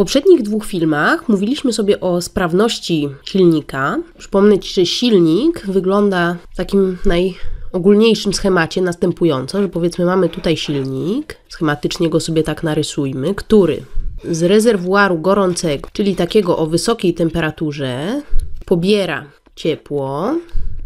W poprzednich dwóch filmach mówiliśmy sobie o sprawności silnika. Przypomnę Ci, że silnik wygląda w takim najogólniejszym schemacie następująco, że powiedzmy mamy tutaj silnik, schematycznie go sobie tak narysujmy, który z rezerwuaru gorącego, czyli takiego o wysokiej temperaturze, pobiera ciepło,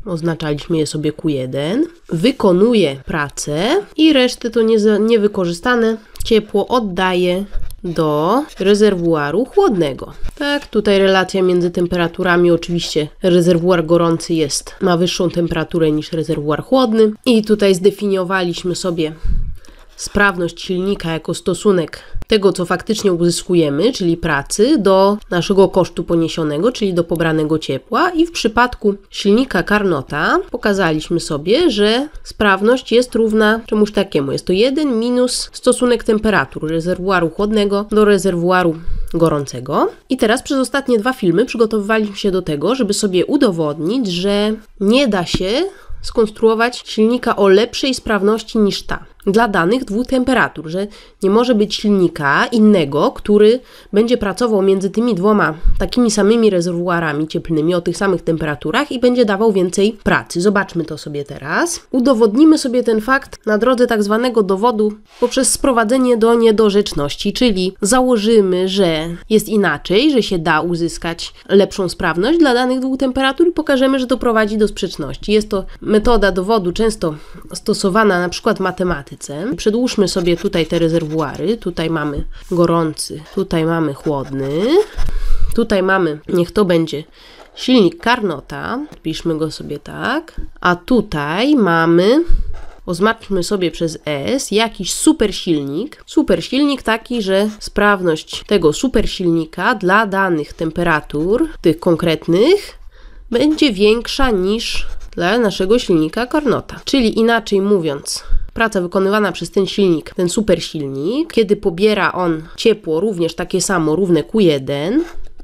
oznaczaliśmy je sobie Q1, wykonuje pracę i resztę to niewykorzystane ciepło oddaje do rezerwuaru chłodnego. Tak, tutaj relacja między temperaturami, oczywiście rezerwuar gorący ma wyższą temperaturę niż rezerwuar chłodny i tutaj zdefiniowaliśmy sobie sprawność silnika jako stosunek tego, co faktycznie uzyskujemy, czyli pracy, do naszego kosztu poniesionego, czyli do pobranego ciepła. I w przypadku silnika Carnota pokazaliśmy sobie, że sprawność jest równa czemuś takiemu. Jest to 1 minus stosunek temperatur rezerwuaru chłodnego do rezerwuaru gorącego. I teraz przez ostatnie dwa filmy przygotowywaliśmy się do tego, żeby sobie udowodnić, że nie da się skonstruować silnika o lepszej sprawności niż ta dla danych dwóch temperatur, że nie może być silnika innego, który będzie pracował między tymi dwoma takimi samymi rezerwuarami cieplnymi o tych samych temperaturach i będzie dawał więcej pracy. Zobaczmy to sobie teraz. Udowodnimy sobie ten fakt na drodze tak zwanego dowodu poprzez sprowadzenie do niedorzeczności, czyli założymy, że jest inaczej, że się da uzyskać lepszą sprawność dla danych dwóch temperatur i pokażemy, że to prowadzi do sprzeczności. Jest to metoda dowodu często stosowana na przykład w matematyce. Przedłóżmy sobie tutaj te rezerwuary, tutaj mamy gorący, tutaj mamy chłodny, tutaj mamy, niech to będzie silnik Carnota, piszmy go sobie tak, a tutaj mamy, oznaczmy sobie przez S, jakiś supersilnik taki, że sprawność tego supersilnika dla danych temperatur, tych konkretnych, będzie większa niż dla naszego silnika Carnota, czyli inaczej mówiąc, praca wykonywana przez ten silnik, ten supersilnik, kiedy pobiera on ciepło również takie samo, równe Q1,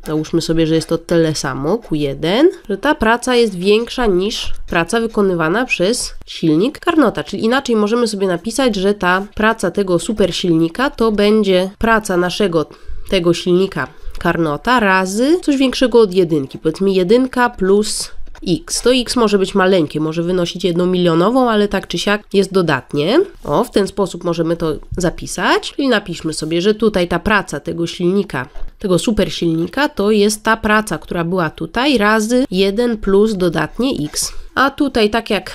załóżmy sobie, że jest to tyle samo, Q1, że ta praca jest większa niż praca wykonywana przez silnik Carnota, czyli inaczej możemy sobie napisać, że ta praca tego supersilnika to będzie praca tego silnika Carnota razy coś większego od jedynki, powiedzmy jedynka plus x. To x może być maleńkie, może wynosić 1 milionową, ale tak czy siak jest dodatnie. O, w ten sposób możemy to zapisać. Czyli napiszmy sobie, że tutaj ta praca tego silnika, tego supersilnika, to jest ta praca, która była tutaj, razy 1 plus dodatnie x. A tutaj tak jak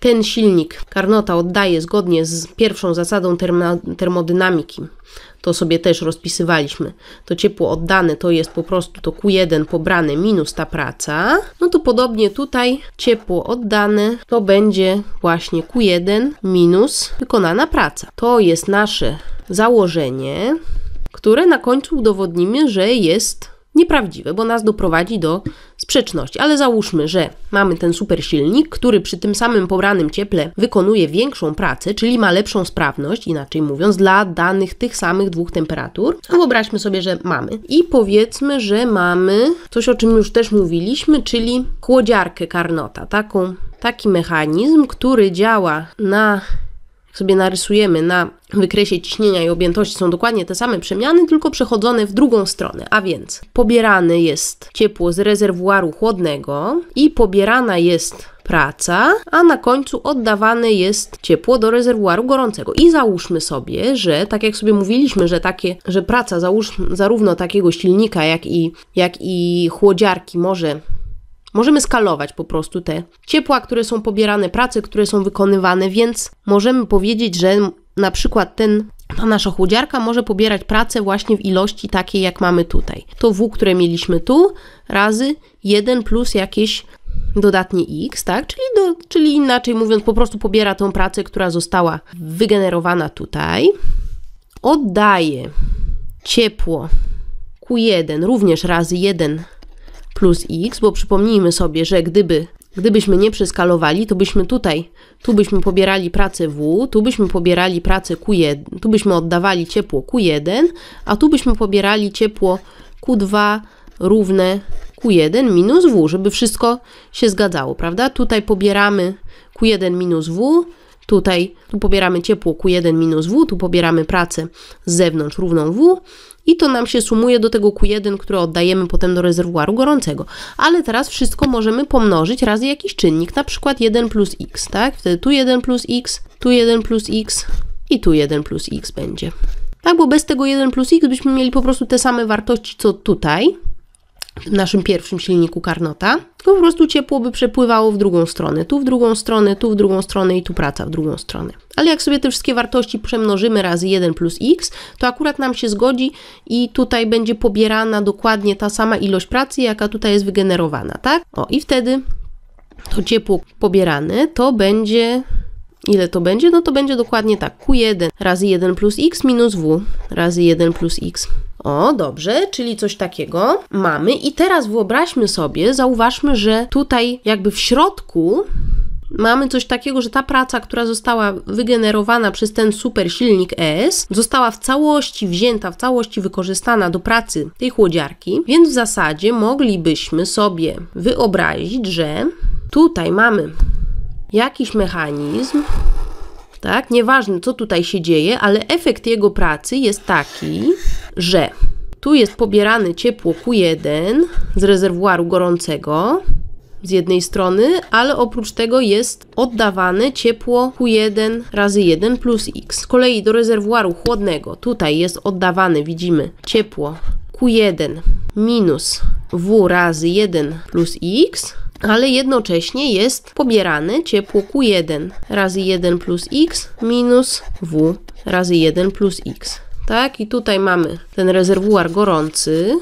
ten silnik Carnota oddaje zgodnie z pierwszą zasadą termodynamiki, to sobie też rozpisywaliśmy, to ciepło oddane to jest po prostu to Q1 pobrane minus ta praca, no to podobnie tutaj ciepło oddane to będzie właśnie Q1 minus wykonana praca. To jest nasze założenie, które na końcu udowodnimy, że jest nieprawdziwe, bo nas doprowadzi do sprzeczności, ale załóżmy, że mamy ten supersilnik, który przy tym samym pobranym cieple wykonuje większą pracę, czyli ma lepszą sprawność, inaczej mówiąc, dla danych tych samych dwóch temperatur. Wyobraźmy sobie, że mamy. I powiedzmy, że mamy coś, o czym już też mówiliśmy, czyli chłodziarkę Carnota, taki mechanizm, który działa na, jak sobie narysujemy, na wykresie ciśnienia i objętości są dokładnie te same przemiany, tylko przechodzone w drugą stronę, a więc pobierane jest ciepło z rezerwuaru chłodnego i pobierana jest praca, a na końcu oddawane jest ciepło do rezerwuaru gorącego. I załóżmy sobie, że tak jak sobie mówiliśmy, że praca zarówno takiego silnika, jak i chłodziarki możemy skalować po prostu te ciepła, które są pobierane, prace, które są wykonywane, więc możemy powiedzieć, że na przykład ta nasza chłodziarka może pobierać pracę właśnie w ilości takiej, jak mamy tutaj. To W, które mieliśmy tu, razy 1 plus jakieś dodatnie x, tak? Czyli inaczej mówiąc, po prostu pobiera tą pracę, która została wygenerowana tutaj. Oddaje ciepło Q1 również razy 1 plus x, bo przypomnijmy sobie, że gdybyśmy nie przeskalowali, to byśmy tutaj, tu byśmy pobierali pracę W, tu byśmy pobierali pracę Q1, tu byśmy oddawali ciepło Q1, a tu byśmy pobierali ciepło Q2 równe Q1 minus W, żeby wszystko się zgadzało, prawda? Tutaj pobieramy Q1 minus W, Tutaj tu pobieramy ciepło Q1 minus W, tu pobieramy pracę z zewnątrz równą W i to nam się sumuje do tego Q1, które oddajemy potem do rezerwuaru gorącego. Ale teraz wszystko możemy pomnożyć razy jakiś czynnik, na przykład 1 plus x, tak? Wtedy tu 1 plus x, tu 1 plus x i tu 1 plus x będzie. Tak, bo bez tego 1 plus x byśmy mieli po prostu te same wartości, co tutaj, w naszym pierwszym silniku Carnota, tylko po prostu ciepło by przepływało w drugą stronę, tu w drugą stronę, tu w drugą stronę i tu praca w drugą stronę. Ale jak sobie te wszystkie wartości przemnożymy razy 1 plus x, to akurat nam się zgodzi i tutaj będzie pobierana dokładnie ta sama ilość pracy, jaka tutaj jest wygenerowana, tak? O, i wtedy to ciepło pobierane to będzie... Ile to będzie? No to będzie dokładnie tak, Q1 razy 1 plus x minus W razy 1 plus x. O, dobrze, czyli coś takiego mamy. I teraz wyobraźmy sobie, zauważmy, że tutaj jakby w środku mamy coś takiego, że ta praca, która została wygenerowana przez ten super silnik ES, została w całości wzięta, w całości wykorzystana do pracy tej chłodziarki, więc w zasadzie moglibyśmy sobie wyobrazić, że tutaj mamy jakiś mechanizm, tak, nieważne co tutaj się dzieje, ale efekt jego pracy jest taki, że tu jest pobierane ciepło Q1 z rezerwuaru gorącego z jednej strony, ale oprócz tego jest oddawane ciepło Q1 razy 1 plus x. Z kolei do rezerwuaru chłodnego tutaj jest oddawane, widzimy, ciepło Q1 minus W razy 1 plus x, ale jednocześnie jest pobierane ciepło Q1 razy 1 plus x minus W razy 1 plus x. Tak, i tutaj mamy ten rezerwuar gorący,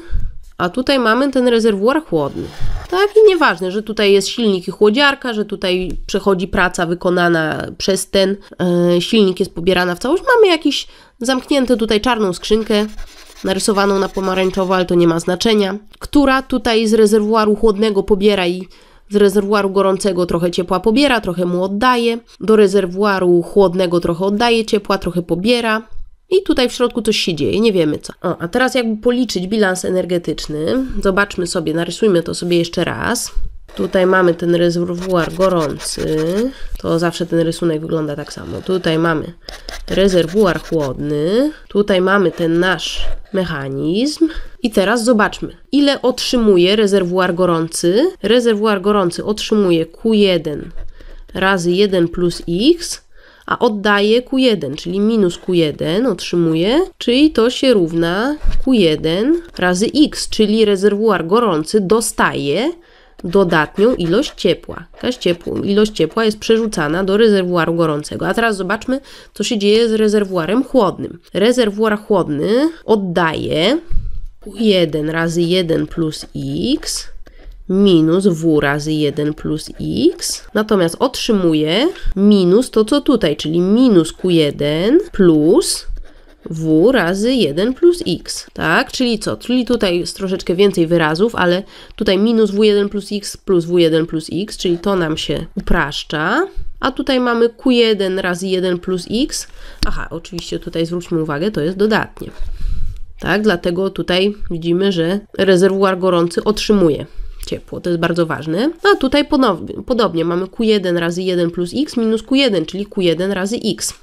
a tutaj mamy ten rezerwuar chłodny. Tak, i nieważne, że tutaj jest silnik i chłodziarka, że tutaj przechodzi praca wykonana przez ten silnik, jest pobierana w całość. Mamy jakieś zamknięte tutaj czarną skrzynkę, narysowaną na pomarańczowo, ale to nie ma znaczenia, która tutaj z rezerwuaru chłodnego pobiera i z rezerwuaru gorącego trochę ciepła pobiera, trochę mu oddaje, do rezerwuaru chłodnego trochę oddaje ciepła, trochę pobiera i tutaj w środku coś się dzieje, nie wiemy co. O, a teraz jakby policzyć bilans energetyczny, zobaczmy sobie, narysujmy to sobie jeszcze raz. Tutaj mamy ten rezerwuar gorący, to zawsze ten rysunek wygląda tak samo. Tutaj mamy rezerwuar chłodny, tutaj mamy ten nasz mechanizm. I teraz zobaczmy, ile otrzymuje rezerwuar gorący. Rezerwuar gorący otrzymuje Q1 razy 1 plus x, a oddaje Q1, czyli minus Q1 otrzymuje, czyli to się równa Q1 razy x, czyli rezerwuar gorący dostaje dodatnią ilość ciepła. Ilość ciepła jest przerzucana do rezerwuaru gorącego. A teraz zobaczmy, co się dzieje z rezerwuarem chłodnym. Rezerwuar chłodny oddaje Q1 razy 1 plus x minus W razy 1 plus x, natomiast otrzymuje minus to, co tutaj, czyli minus Q1 plus W razy 1 plus x, tak? Czyli co? Czyli tutaj jest troszeczkę więcej wyrazów, ale tutaj minus W1 plus W1 plus x, czyli to nam się upraszcza, a tutaj mamy Q1 razy 1 plus x, aha, oczywiście tutaj zwróćmy uwagę, to jest dodatnie, tak? Dlatego tutaj widzimy, że rezerwuar gorący otrzymuje ciepło, to jest bardzo ważne, a tutaj podobnie mamy Q1 razy 1 plus x minus Q1, czyli Q1 razy x.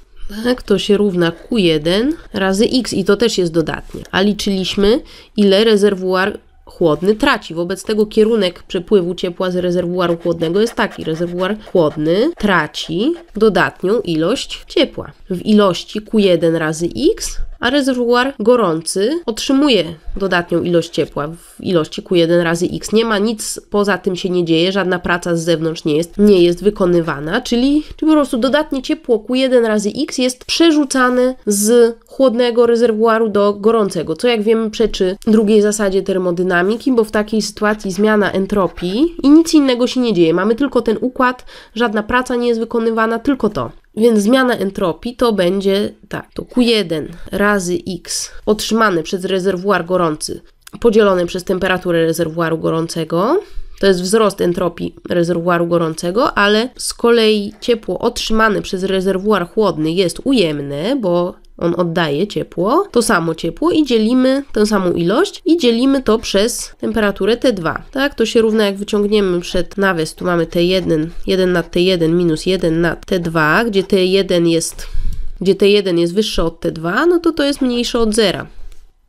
Tak, to się równa Q1 razy x i to też jest dodatnie. A liczyliśmy, ile rezerwuar chłodny traci. Wobec tego kierunek przepływu ciepła z rezerwuaru chłodnego jest taki. Rezerwuar chłodny traci dodatnią ilość ciepła w ilości Q1 razy x, a rezerwuar gorący otrzymuje dodatnią ilość ciepła w ilości Q1 razy x. Nie ma nic, poza tym się nie dzieje, żadna praca z zewnątrz nie jest wykonywana, czyli po prostu dodatnie ciepło Q1 razy x jest przerzucane z chłodnego rezerwuaru do gorącego, co jak wiemy przeczy drugiej zasadzie termodynamiki, bo w takiej sytuacji zmiana entropii i nic innego się nie dzieje. Mamy tylko ten układ, żadna praca nie jest wykonywana, tylko to. Więc zmiana entropii to będzie tak, to Q1 razy x otrzymane przez rezerwuar gorący podzielone przez temperaturę rezerwuaru gorącego, to jest wzrost entropii rezerwuaru gorącego, ale z kolei ciepło otrzymane przez rezerwuar chłodny jest ujemne, bo on oddaje ciepło, to samo ciepło i dzielimy tę samą ilość i dzielimy to przez temperaturę T2, tak? To się równa, jak wyciągniemy przed nawias, tu mamy T1, 1 nad T1 minus 1 nad T2, gdzie T1 jest wyższe od T2, no to to jest mniejsze od zera.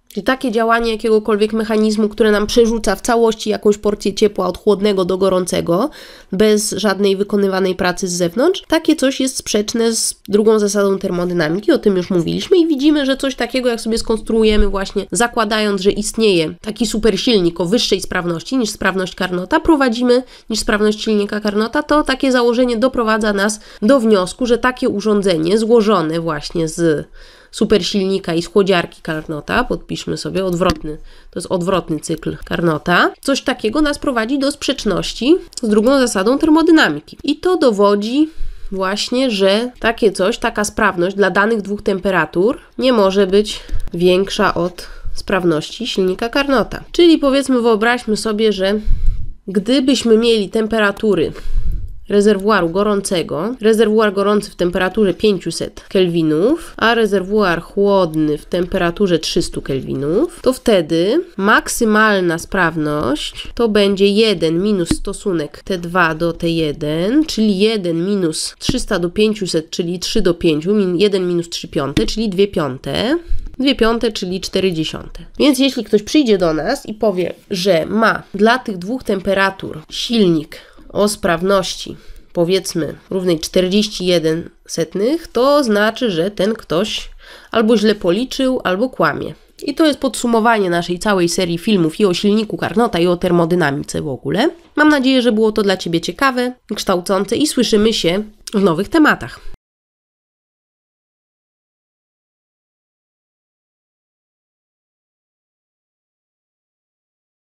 Czyli takie działanie jakiegokolwiek mechanizmu, które nam przerzuca w całości jakąś porcję ciepła od chłodnego do gorącego, bez żadnej wykonywanej pracy z zewnątrz, takie coś jest sprzeczne z drugą zasadą termodynamiki, o tym już mówiliśmy i widzimy, że coś takiego, jak sobie skonstruujemy właśnie, zakładając, że istnieje taki supersilnik o wyższej sprawności niż sprawność Carnota, prowadzimy niż sprawność silnika Carnota, to takie założenie doprowadza nas do wniosku, że takie urządzenie złożone właśnie z supersilnika i schłodziarki Carnota, podpiszmy sobie, odwrotny, to jest odwrotny cykl Carnota, coś takiego nas prowadzi do sprzeczności z drugą zasadą termodynamiki. I to dowodzi właśnie, że takie coś, taka sprawność dla danych dwóch temperatur nie może być większa od sprawności silnika Carnota. Czyli powiedzmy, wyobraźmy sobie, że gdybyśmy mieli temperatury rezerwuaru gorącego, rezerwuar gorący w temperaturze 500 kelwinów, a rezerwuar chłodny w temperaturze 300 kelwinów, to wtedy maksymalna sprawność to będzie 1 minus stosunek T2 do T1, czyli 1 minus 300 do 500, czyli 3 do 5, 1 minus 3 piąte, czyli 2 piąte, 2 piąte, czyli 40. Więc jeśli ktoś przyjdzie do nas i powie, że ma dla tych dwóch temperatur silnik o sprawności, powiedzmy, równej 41 setnych, to znaczy, że ten ktoś albo źle policzył, albo kłamie. I to jest podsumowanie naszej całej serii filmów i o silniku Carnota, i o termodynamice w ogóle. Mam nadzieję, że było to dla Ciebie ciekawe, kształcące i słyszymy się w nowych tematach.